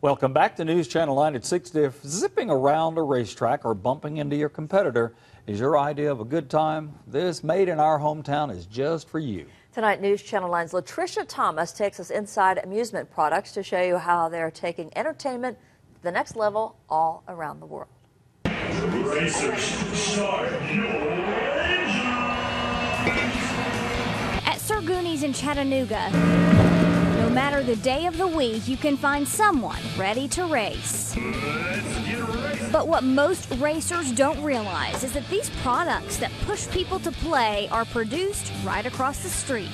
Welcome back to News Channel 9 at 6. If zipping around a racetrack or bumping into your competitor is your idea of a good time, this Made in Our Hometown is just for you. Tonight, News Channel 9's Latricia Thomas takes us inside Amusement Products to show you how they're taking entertainment to the next level all around the world. Racers, start your engine. At Sir Gooney's in Chattanooga, no matter the day of the week, you can find someone ready to race. But what most racers don't realize is that these products that push people to play are produced right across the street.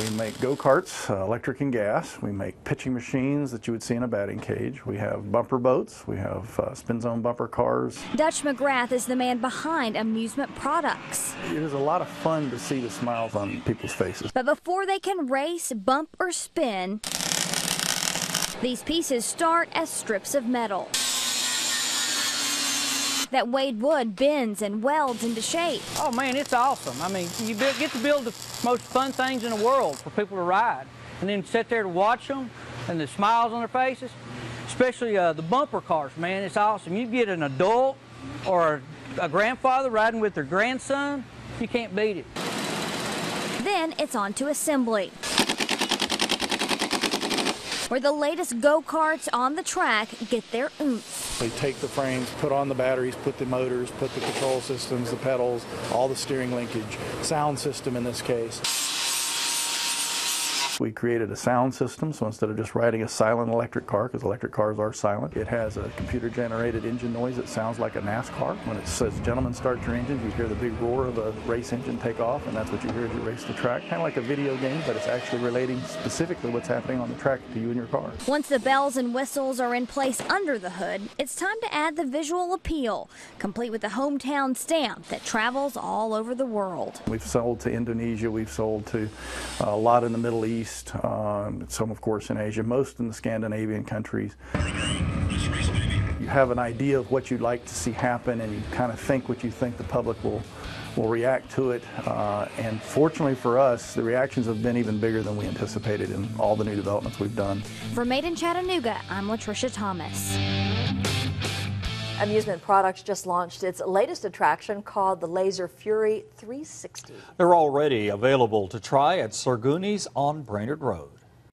We make go-karts, electric and gas. We make pitching machines that you would see in a batting cage. We have bumper boats. We have spin zone bumper cars. Dutch Magrath is the man behind Amusement Products. It is a lot of fun to see the smiles on people's faces. But before they can race, bump, or spin, these pieces start as strips of metal that Wade Wood bends and welds into shape. Oh man, it's awesome. I mean, you get to build the most fun things in the world for people to ride, and then sit there to watch them and the smiles on their faces, especially the bumper cars, man, it's awesome. You get an adult or a grandfather riding with their grandson, you can't beat it. Then it's on to assembly, where the latest go-karts on the track get their oomph. They take the frames, put on the batteries, put the motors, put the control systems, the pedals, all the steering linkage, sound system in this case. We created a sound system, so instead of just riding a silent electric car, because electric cars are silent, it has a computer-generated engine noise that sounds like a NASCAR. When it says, "Gentlemen, start your engines," you hear the big roar of a race engine take off, and that's what you hear as you race the track. Kind of like a video game, but it's actually relating specifically what's happening on the track to you and your car. Once the bells and whistles are in place under the hood, it's time to add the visual appeal, complete with the hometown stamp that travels all over the world. We've sold to Indonesia, we've sold to a lot in the Middle East, some of course in Asia, most in the Scandinavian countries. You have an idea of what you'd like to see happen, and you kind of think what you think the public will react to it, and fortunately for us, the reactions have been even bigger than we anticipated in all the new developments we've done. For Made in Chattanooga, I'm Latricia Thomas. Amusement Products just launched its latest attraction called the Laser Fury 360. They're already available to try at Sir Gooney's on Brainerd Road.